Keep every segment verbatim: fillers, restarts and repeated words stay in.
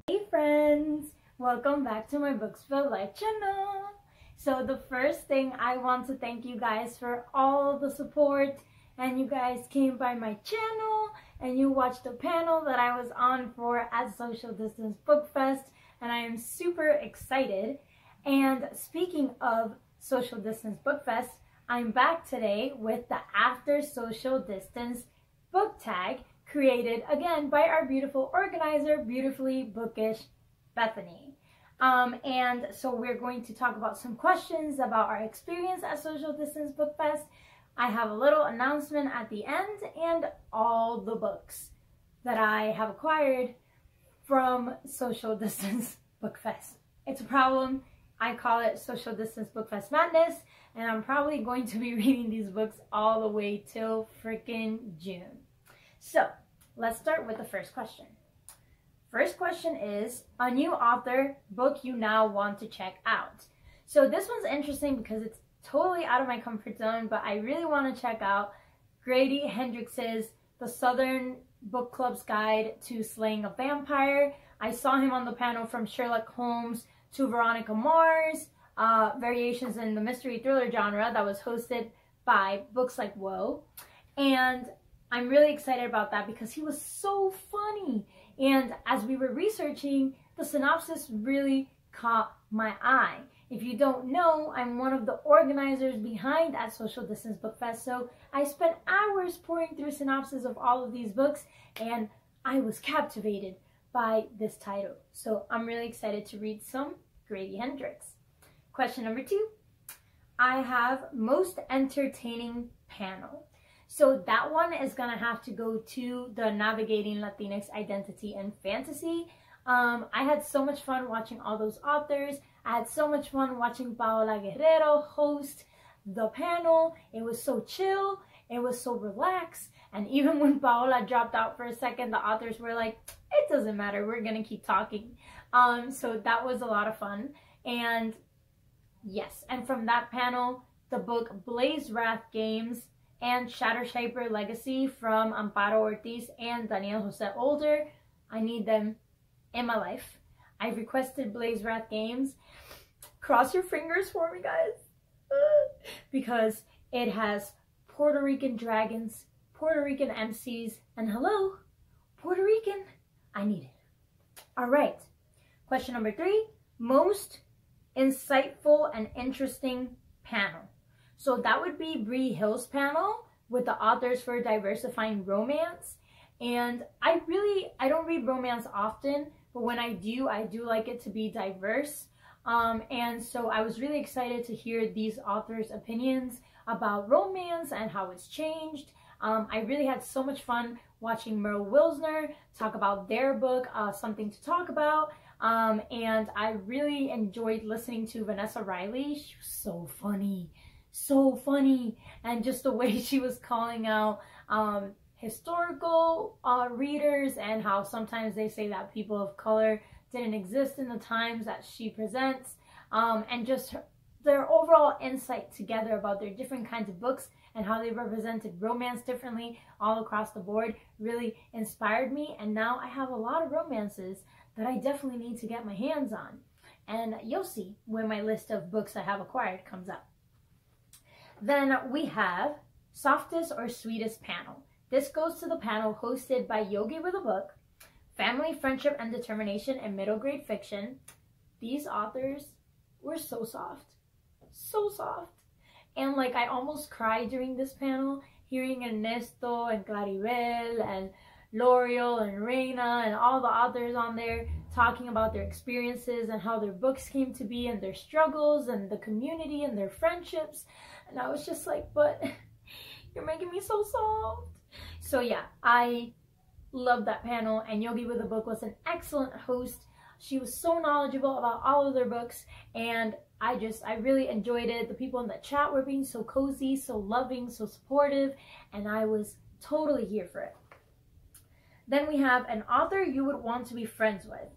Hey friends! Welcome back to my Books for Life channel! So the first thing, I want to thank you guys for all the support, and you guys came by my channel and you watched the panel that I was on for at Social Distance Book Fest, and I am super excited. And speaking of Social Distance Book Fest, I'm back today with the After Social Distance book tag, created again by our beautiful organizer, Beautifully Bookish Bethany. Um, and so we're going to talk about some questions about our experience at Social Distance Book Fest. I have a little announcement at the end, and all the books that I have acquired from Social Distance Book Fest. It's a problem. I call it Social Distance Book Fest Madness, and I'm probably going to be reading these books all the way till freaking June. So let's start with the first question. First question is, a new author, book you now want to check out. So this one's interesting because it's totally out of my comfort zone, but I really want to check out Grady Hendrix's The Southern Book Club's Guide to Slaying a Vampire. I saw him on the panel from Sherlock Holmes to Veronica Mars, uh, variations in the mystery thriller genre, that was hosted by Books Like Whoa. And I'm really excited about that because he was so funny. And as we were researching, the synopsis really caught my eye. If you don't know, I'm one of the organizers behind At Social Distance Book Fest, so I spent hours pouring through synopses of all of these books, and I was captivated by this title. So I'm really excited to read some Grady Hendrix. Question number two, I have most entertaining panel. So that one is gonna have to go to the Navigating Latinx Identity and Fantasy. Um, I had so much fun watching all those authors. I had so much fun watching Paola Guerrero host the panel. It was so chill, it was so relaxed, and even when Paola dropped out for a second, the authors were like, it doesn't matter, we're gonna keep talking. Um, so that was a lot of fun. And yes, and from that panel, the book Blaze Wrath Games and Shattershaper Legacy from Amparo Ortiz and Daniel Jose Older, I need them in my life. I've requested Blaze Wrath Games. Cross your fingers for me, guys, because it has Puerto Rican dragons, Puerto Rican M Cs, and hello, Puerto Rican. I need it. All right. Question number three, most insightful and interesting panel. So that would be Bree Hill's panel with the authors for Diversifying Romance. And I really, I don't read romance often, but when I do, I do like it to be diverse. Um, and so I was really excited to hear these authors' opinions about romance and how it's changed. Um, I really had so much fun watching Meryl Wilsner talk about their book, uh, Something to Talk About. Um, and I really enjoyed listening to Vanessa Riley. She was so funny, so funny. And just the way she was calling out um, historical uh, readers, and how sometimes they say that people of color didn't exist in the times that she presents, um, and just her, their overall insight together about their different kinds of books and how they represented romance differently all across the board really inspired me. And now I have a lot of romances that I definitely need to get my hands on, and you'll see when my list of books I have acquired comes up. Then we have Softest or Sweetest panel. This goes to the panel hosted by Yogi with a Book, Family, Friendship, and Determination in Middle Grade Fiction. These authors were so soft, so soft. And like, I almost cried during this panel, hearing Ernesto and Claribel and L'Oreal and Reina and all the authors on there talking about their experiences and how their books came to be and their struggles and the community and their friendships. And I was just like, but you're making me so soft. So yeah, I love that panel, and Yogi with a Book was an excellent host. She was so knowledgeable about all of their books, and I just, I really enjoyed it. The people in the chat were being so cozy, so loving, so supportive, and I was totally here for it. Then we have an author you would want to be friends with.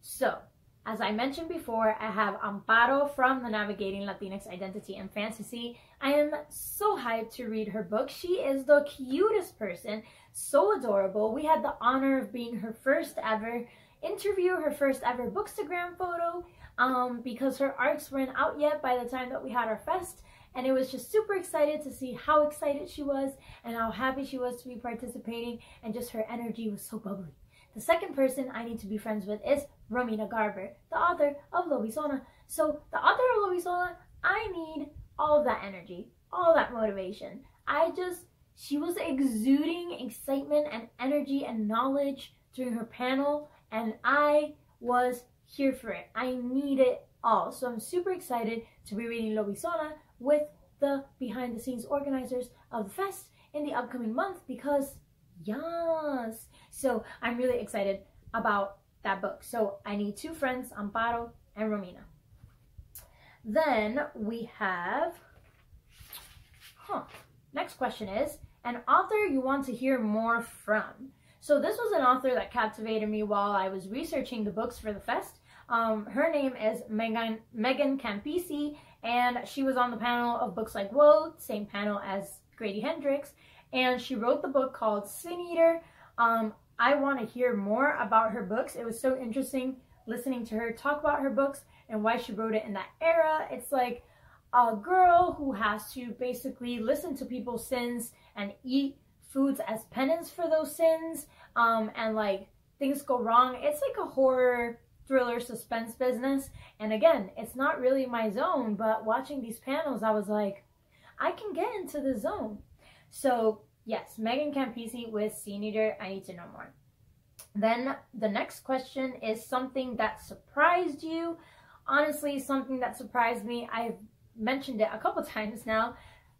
So, as I mentioned before, I have Amparo from the Navigating Latinx Identity and Fantasy. I am so hyped to read her book. She is the cutest person, so adorable. We had the honor of being her first ever interview, her first ever Bookstagram photo, um, because her arcs weren't out yet by the time that we had our fest, and it was just super excited to see how excited she was and how happy she was to be participating, and just her energy was so bubbly. The second person I need to be friends with is Romina Garber, the author of Lobizona. So the author of Lobizona, I need all of that energy, all that motivation. I just, she was exuding excitement and energy and knowledge during her panel, and I was here for it. I need it all. So I'm super excited to be reading Lobizona with the behind the scenes organizers of the fest in the upcoming month, because yes. So I'm really excited about that book. So I need two friends, Amparo and Romina. Then we have, huh, next question is, an author you want to hear more from. So this was an author that captivated me while I was researching the books for the fest. Um, her name is Megan, Megan Campisi, and she was on the panel of Books Like Whoa, same panel as Grady Hendrix, and she wrote the book called Sin Eater. Um, I want to hear more about her books. It was so interesting listening to her talk about her books and why she wrote it in that era. It's like a girl who has to basically listen to people's sins and eat foods as penance for those sins, um, and like things go wrong. It's like a horror thriller suspense business. And again, it's not really my zone, but watching these panels, I was like, I can get into the zone. So yes, Megan Campisi with Sin Eater, I need to know more. Then the next question is something that surprised you. Honestly, something that surprised me, I've mentioned it a couple times now,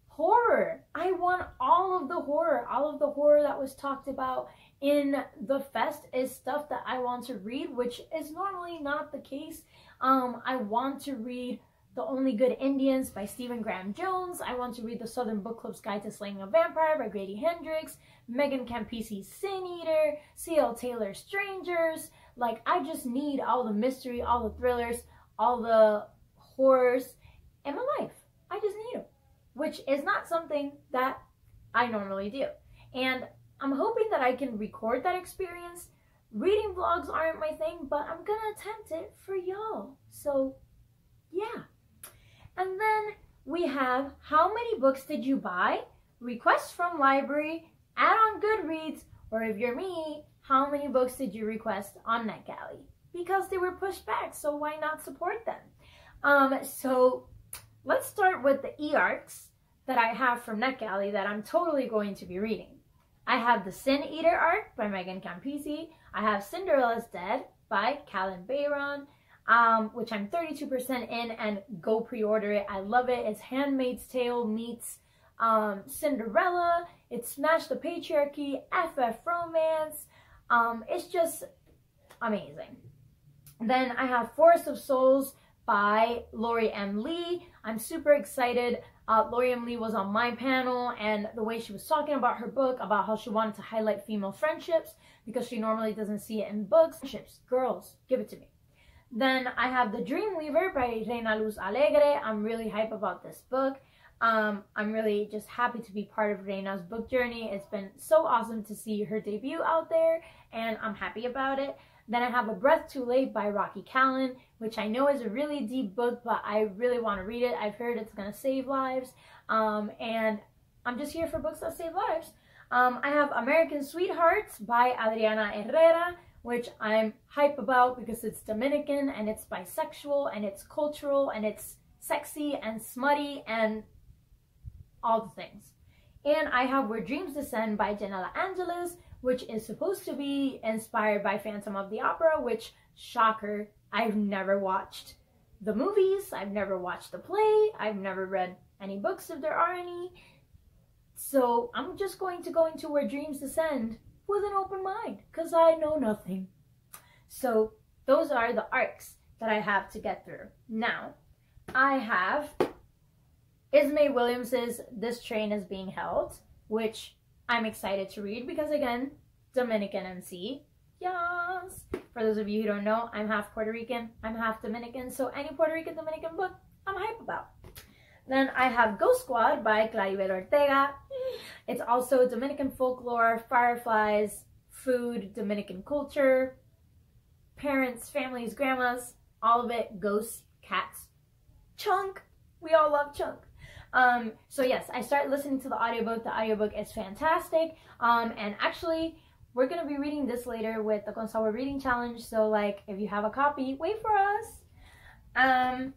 horror. I want all of the horror. All of the horror that was talked about in the fest is stuff that I want to read, which is normally not the case. Um, I want to read The Only Good Indians by Stephen Graham Jones. I want to read The Southern Book Club's Guide to Slaying a Vampire by Grady Hendrix, Megan Campisi's Sin Eater, C L Taylor's Strangers. Like, I just need all the mystery, all the thrillers, all the horrors in my life. I just need them, which is not something that I normally do. And I'm hoping that I can record that experience. Reading vlogs aren't my thing, but I'm gonna attempt it for y'all. So yeah. And then we have, how many books did you buy? Requests from library, add on Goodreads, or if you're me, how many books did you request on NetGalley? Because they were pushed back, so why not support them? Um, so let's start with the e-arcs that I have from NetGalley that I'm totally going to be reading. I have the Sin Eater arc by Megan Campisi. I have Cinderella's Dead by Callan Bayron, um, which I'm thirty-two percent in, and go pre-order it. I love it. It's Handmaid's Tale meets um, Cinderella. It's Smash the Patriarchy, F F Romance. Um, it's just amazing. Then I have Forest of Souls by Lori M. Lee. I'm super excited. Uh, Lori M. Lee was on my panel, and the way she was talking about her book, about how she wanted to highlight female friendships because she normally doesn't see it in books. Friendships, girls, give it to me. Then I have The Dreamweaver by Reina Luz Alegre. I'm really hype about this book. Um, I'm really just happy to be part of Reina's book journey. It's been so awesome to see her debut out there, and I'm happy about it. Then I have A Breath Too Late by Rocky Callan, which I know is a really deep book, but I really want to read it. I've heard it's going to save lives, um, and I'm just here for books that save lives. Um, I have American Sweethearts by Adriana Herrera, which I'm hype about because it's Dominican, and it's bisexual, and it's cultural, and it's sexy, and smutty, and all the things. And I have Where Dreams Descend by Janela Angeles, which is supposed to be inspired by Phantom of the Opera, which, shocker, I've never watched the movies, I've never watched the play, I've never read any books if there are any. So I'm just going to go into Where Dreams Descend with an open mind, because I know nothing. So those are the arcs that I have to get through. Now, I have Ismay Williams's This Train Is Being Held, which I'm excited to read because, again, Dominican M C, yes! For those of you who don't know, I'm half Puerto Rican, I'm half Dominican, so any Puerto Rican-Dominican book, I'm hype about. Then I have Ghost Squad by Claribel Ortega. It's also Dominican folklore, fireflies, food, Dominican culture, parents, families, grandmas, all of it, ghosts, cats, Chunk. We all love Chunk. Um, so yes, I started listening to the audiobook. The audiobook is fantastic. Um, and actually, we're going to be reading this later with the Consawa Reading Challenge. So like, if you have a copy, wait for us. Um,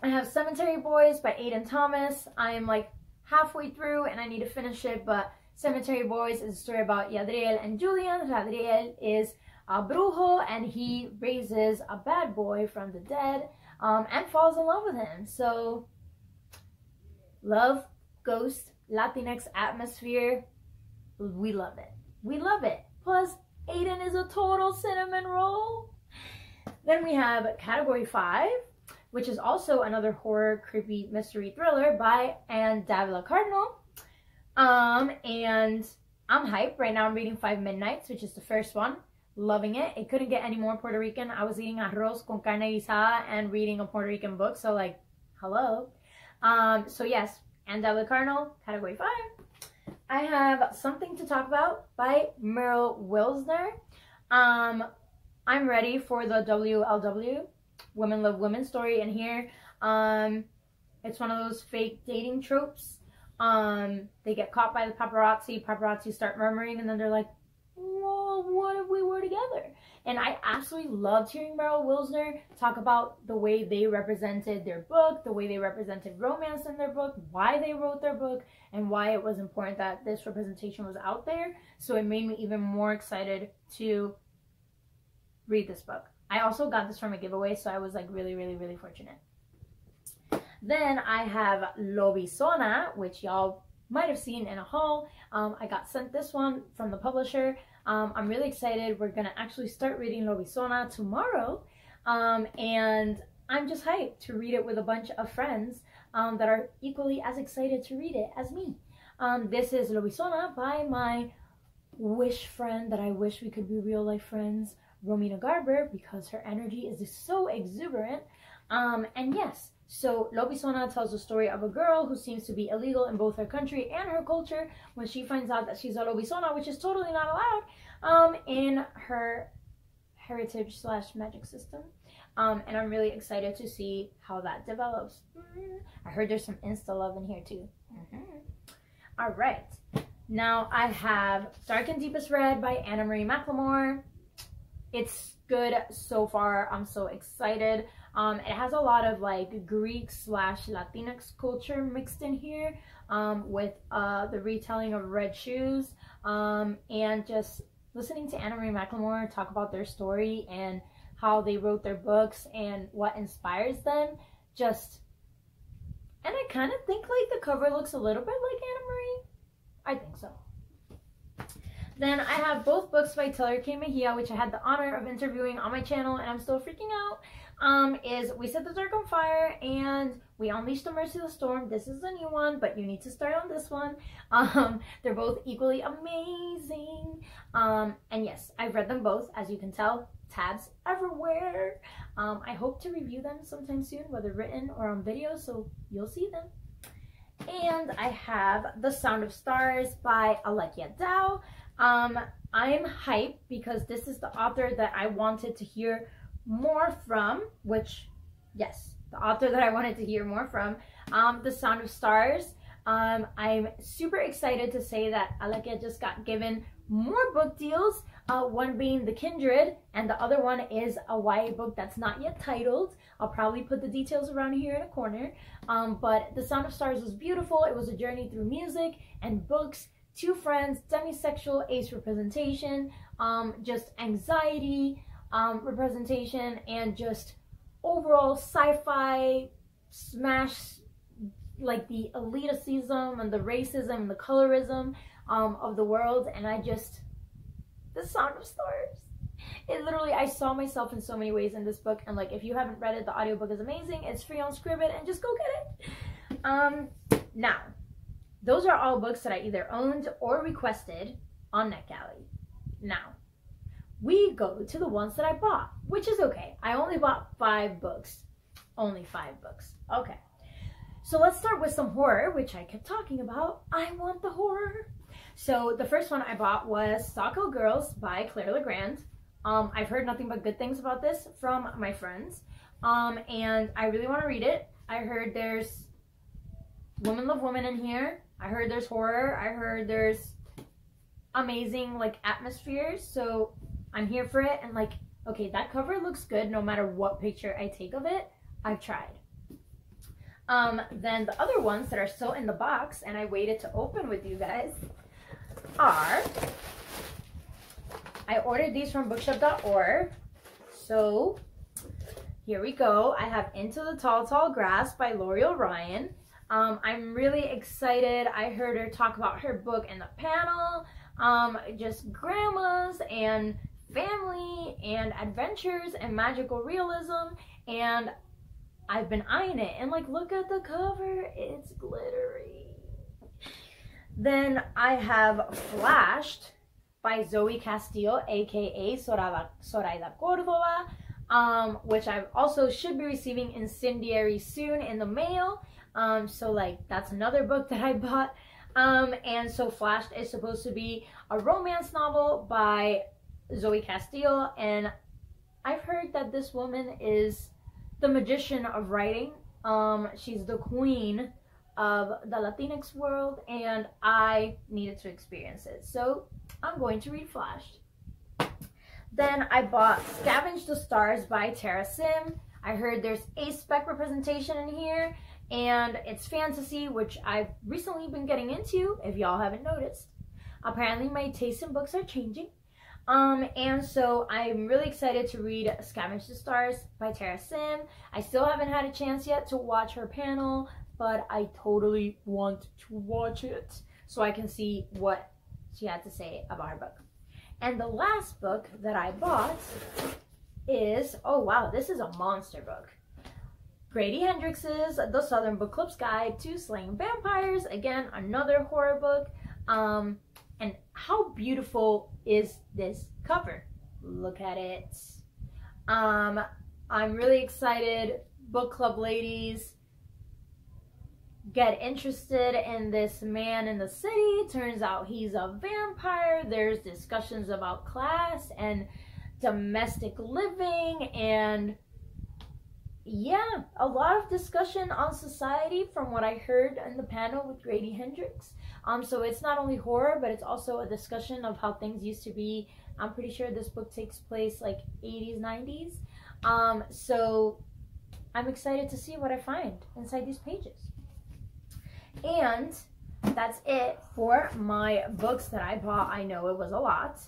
I have Cemetery Boys by Aiden Thomas. I am like halfway through and I need to finish it, but Cemetery Boys is a story about Yadriel and Julian. Yadriel is a brujo and he raises a bad boy from the dead um, and falls in love with him. So love, ghost, Latinx atmosphere, we love it. We love it. Plus, Aiden is a total cinnamon roll. Then we have Category five, which is also another horror, creepy, mystery thriller by Anne Davila Cardinal. Um, and I'm hyped. Right now I'm reading Five Midnights, which is the first one. Loving it. It couldn't get any more Puerto Rican. I was eating arroz con carne guisada and reading a Puerto Rican book, so like, hello. Um, so yes, Anne Davila Cardinal, Category five. I have Something to Talk About by Meryl Wilsner. Um, I'm ready for the W L W, Women Love Women story in here. Um, it's one of those fake dating tropes. Um, they get caught by the paparazzi, paparazzi start murmuring, and then they're like, well, what if we were together? And I absolutely loved hearing Meryl Wilsner talk about the way they represented their book, the way they represented romance in their book, why they wrote their book, and why it was important that this representation was out there. So it made me even more excited to read this book. I also got this from a giveaway, so I was like really, really, really fortunate. Then I have Lobizona, which y'all might have seen in a haul. Um, I got sent this one from the publisher. Um, I'm really excited. We're going to actually start reading Lobizona tomorrow. Um, and I'm just hyped to read it with a bunch of friends um, that are equally as excited to read it as me. Um, this is Lobizona by my wish friend that I wish we could be real life friends, Romina Garber, because her energy is so exuberant. Um, and yes, so Lobizona tells the story of a girl who seems to be illegal in both her country and her culture when she finds out that she's a Lobizona, which is totally not allowed um, in her heritage slash magic system. Um, and I'm really excited to see how that develops. Mm-hmm. I heard there's some Insta love in here too. Mm-hmm. All right. Now I have Dark and Deepest Red by Anna Marie McLemore. It's good so far. I'm so excited. Um, it has a lot of like Greek slash Latinx culture mixed in here um, with uh, the retelling of Red Shoes um, and just listening to Anna Marie McLemore talk about their story and how they wrote their books and what inspires them. Just, and I kind of think like the cover looks a little bit like Anna Marie. I think so. Then I have both books by Taylor K. Mejia, which I had the honor of interviewing on my channel, and I'm still freaking out, um, is We Set the Dark on Fire and We Unleash the Mercy of the Storm. This is the new one, but you need to start on this one. Um, they're both equally amazing. Um, and yes, I've read them both, as you can tell, tabs everywhere. Um, I hope to review them sometime soon, whether written or on video, so you'll see them. And I have The Sound of Stars by Alekia Dao. Um, I'm hyped because this is the author that I wanted to hear more from, which, yes, the author that I wanted to hear more from, um, The Sound of Stars. Um, I'm super excited to say that Alekia just got given more book deals, uh, one being The Kindred, and the other one is a Y A book that's not yet titled. I'll probably put the details around here in a corner, um, but The Sound of Stars was beautiful. It was a journey through music and books, two friends, demisexual, ace representation, um, just anxiety um, representation, and just overall sci-fi smash, like the elitism and the racism and the colorism um, of the world. And I just, The Sound of Stars. It literally, I saw myself in so many ways in this book. And like, if you haven't read it, the audiobook is amazing. It's free on Scribd and just go get it. Um, now. Those are all books that I either owned or requested on NetGalley. Now, we go to the ones that I bought, which is okay. I only bought five books. Only five books. Okay. So let's start with some horror, which I kept talking about. I want the horror. So the first one I bought was Psycho Girls by Claire LeGrand. Um, I've heard nothing but good things about this from my friends. Um, and I really want to read it. I heard there's women love women in here. I heard there's horror. I heard there's amazing like atmospheres. So I'm here for it. And like, okay, that cover looks good no matter what picture I take of it. I've tried. Um, then the other ones that are still in the box and I waited to open with you guys are, I ordered these from bookshop dot org. So here we go. I have Into the Tall, Tall Grass by Lori O'Ryan. Um, I'm really excited. I heard her talk about her book in the panel, um, just grandmas and family and adventures and magical realism, and I've been eyeing it, and like, look at the cover, it's glittery. Then I have Flashed by Zoe Castillo, aka Zoraida Cordova, um, which I also should be receiving Incendiary soon in the mail. Um, so like, that's another book that I bought. Um, and so Flashed is supposed to be a romance novel by Zoe Castillo, and I've heard that this woman is the magician of writing. Um, she's the queen of the Latinx world, and I needed to experience it. So I'm going to read Flashed. Then I bought Scavenge the Stars by Tara Sim. I heard there's A-spec representation in here, and it's fantasy, which I've recently been getting into, if y'all haven't noticed. Apparently my tastes in books are changing. Um, and so I'm really excited to read Scavenge the Stars by Tara Sim. I still haven't had a chance yet to watch her panel, but I totally want to watch it so I can see what she had to say about her book. And the last book that I bought is, oh wow, this is a monster book. Grady Hendrix's The Southern Book Club's Guide to Slaying Vampires. Again, another horror book. Um, and how beautiful is this cover? Look at it. Um, I'm really excited. Book club ladies, get interested in this man in the city. Turns out he's a vampire. There's discussions about class and domestic living, and yeah, a lot of discussion on society from what I heard in the panel with Grady Hendrix. Um, so it's not only horror, but it's also a discussion of how things used to be. I'm pretty sure this book takes place like eighties, nineties. Um, so I'm excited to see what I find inside these pages. And that's it for my books that I bought. I know it was a lot.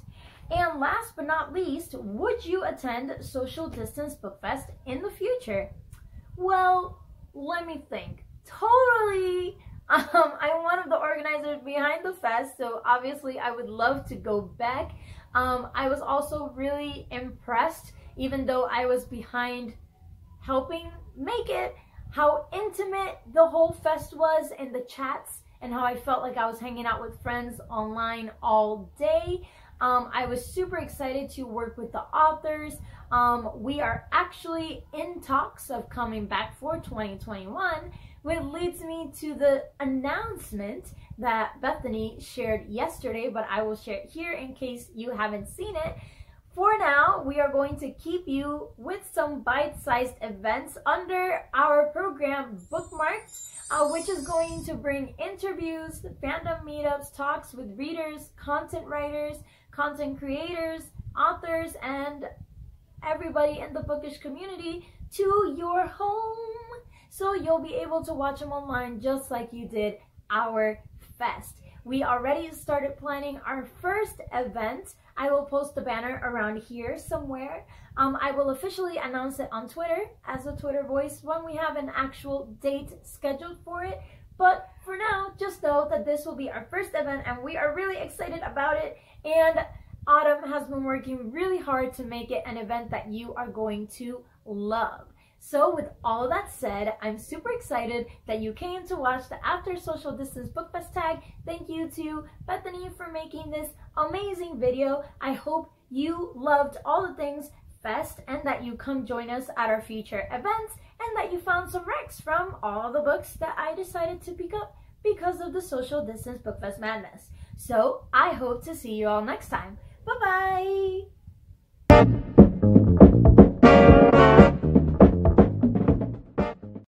And last but not least, would you attend Social Distance Book Fest in the future? Well, let me think. Totally. Um, I'm one of the organizers behind the fest, so obviously I would love to go back. Um, I was also really impressed, even though I was behind helping make it, how intimate the whole fest was in the chats and how I felt like I was hanging out with friends online all day. Um, I was super excited to work with the authors. Um, we are actually in talks of coming back for twenty twenty-one, which leads me to the announcement that Bethany shared yesterday, but I will share it here in case you haven't seen it. For now, we are going to keep you with some bite-sized events under our program Bookmarked, uh, which is going to bring interviews, fandom meetups, talks with readers, content writers, content creators, authors, and everybody in the bookish community to your home. So you'll be able to watch them online just like you did our fest. We already started planning our first event. I will post the banner around here somewhere. Um, I will officially announce it on Twitter as a Twitter voice when we have an actual date scheduled for it. But for now, just know that this will be our first event and we are really excited about it. And Autumn has been working really hard to make it an event that you are going to love. So with all that said, I'm super excited that you came to watch the After Social Distance Book Fest tag. Thank you to Bethany for making this amazing video. I hope you loved all the things Fest, and that you come join us at our future events, and that you found some recs from all the books that I decided to pick up because of the social distance book fest madness. So I hope to see you all next time. Bye bye!